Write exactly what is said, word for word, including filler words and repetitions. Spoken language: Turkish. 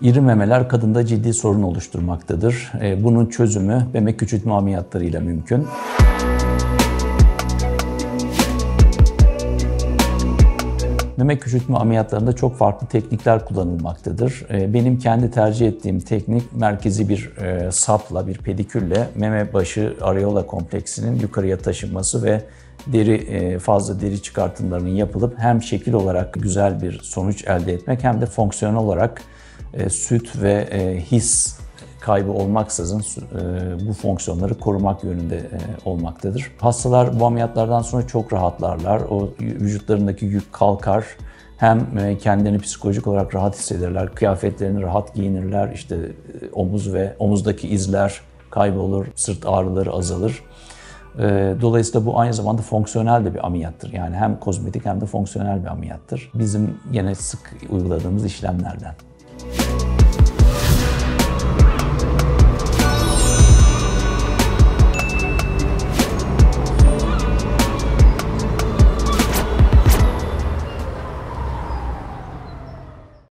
İri memeler kadında ciddi sorun oluşturmaktadır. Bunun çözümü bebek küçültme ameliyatlarıyla mümkün. Meme küçültme ameliyatlarında çok farklı teknikler kullanılmaktadır. Benim kendi tercih ettiğim teknik merkezi bir sapla, bir pedikülle meme başı areola kompleksinin yukarıya taşınması ve deri fazla deri çıkartımlarının yapılıp hem şekil olarak güzel bir sonuç elde etmek hem de fonksiyonel olarak süt ve his kaybı olmaksızın bu fonksiyonları korumak yönünde olmaktadır. Hastalar bu ameliyatlardan sonra çok rahatlarlar. O vücutlarındaki yük kalkar. Hem kendilerini psikolojik olarak rahat hissederler, kıyafetlerini rahat giyinirler, işte omuz ve omuzdaki izler kaybolur, sırt ağrıları azalır. Dolayısıyla bu aynı zamanda fonksiyonel de bir ameliyattır. Yani hem kozmetik hem de fonksiyonel bir ameliyattır. Bizim yine sık uyguladığımız işlemlerden.